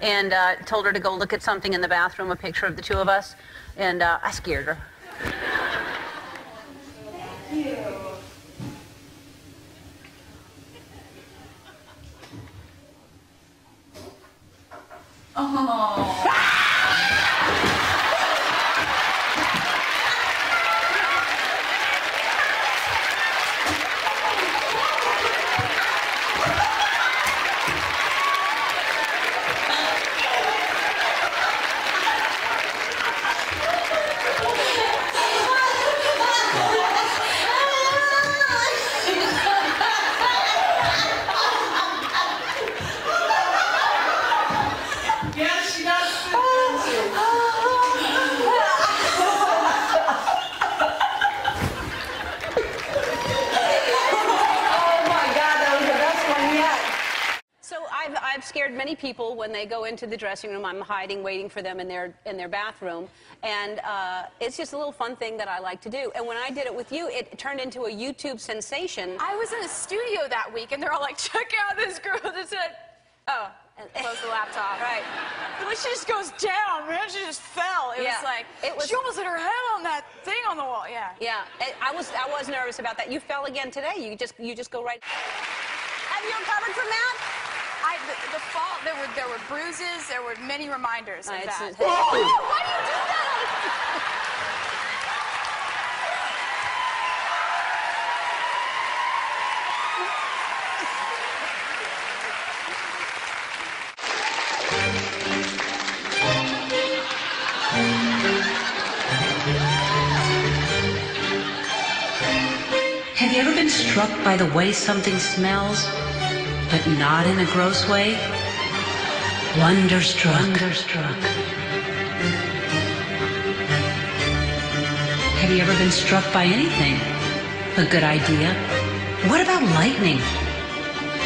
And told her to go look at something in the bathroom, a picture of the two of us, and I scared her. Thank you. Oh. I've scared many people when they go into the dressing room. I'm hiding, waiting for them in their bathroom, and it's just a little fun thing that I like to do. And when I did it with you, it turned into a YouTube sensation. I was in a studio that week, and they're all like, "Check out this girl that said," oh, and close the laptop. Right. Well, she just goes down, man. She just fell. It was like she almost hit her head on that thing on the wall. Yeah. Yeah. I was nervous about that. You fell again today. You just go right. Have you recovered from that? The fall, there were bruises, there were many reminders of that. Why do you do that? Have you ever been struck by the way something smells? But not in a gross way. Wonderstruck. Have you ever been struck by anything? A good idea? What about lightning?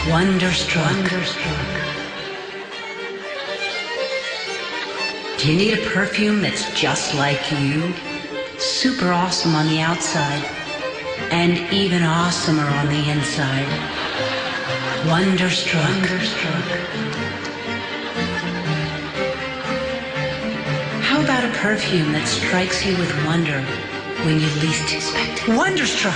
Wonderstruck. Do you need a perfume that's just like you? Super awesome on the outside and even awesomer on the inside. Wonderstruck. How about a perfume that strikes you with wonder when you least expect it? Wonderstruck.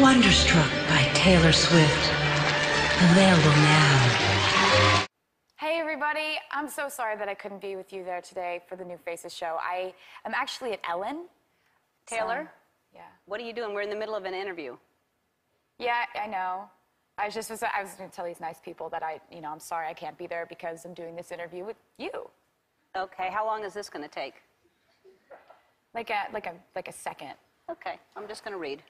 Wonderstruck by Taylor Swift. Available now. Hey everybody, I'm so sorry that I couldn't be with you there today for the New Faces show. I am actually at Ellen. Taylor? Yeah. What are you doing? We're in the middle of an interview. Yeah, I know. I was going to tell these nice people that I'm sorry I can't be there because I'm doing this interview with you. Okay. How long is this going to take? Like a second. Okay. I'm just going to read.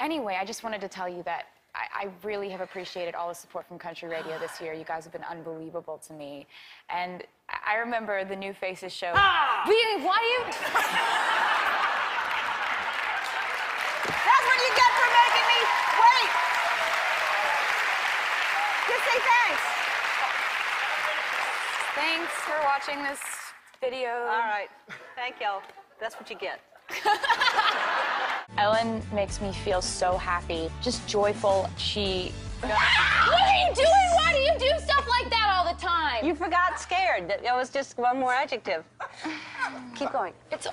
Anyway, I just wanted to tell you that I really have appreciated all the support from Country Radio this year. You guys have been unbelievable to me. And I remember the New Faces show. Ah! Why do you... That's what you get for making me wait. Just say thanks. Thanks for watching this video. All right. Thank y'all. That's what you get. Ellen makes me feel so happy, just joyful. She... Ah! What are you doing? Why do you do stuff like that all the time? You forgot scared. That was just one more adjective. Keep going. It's...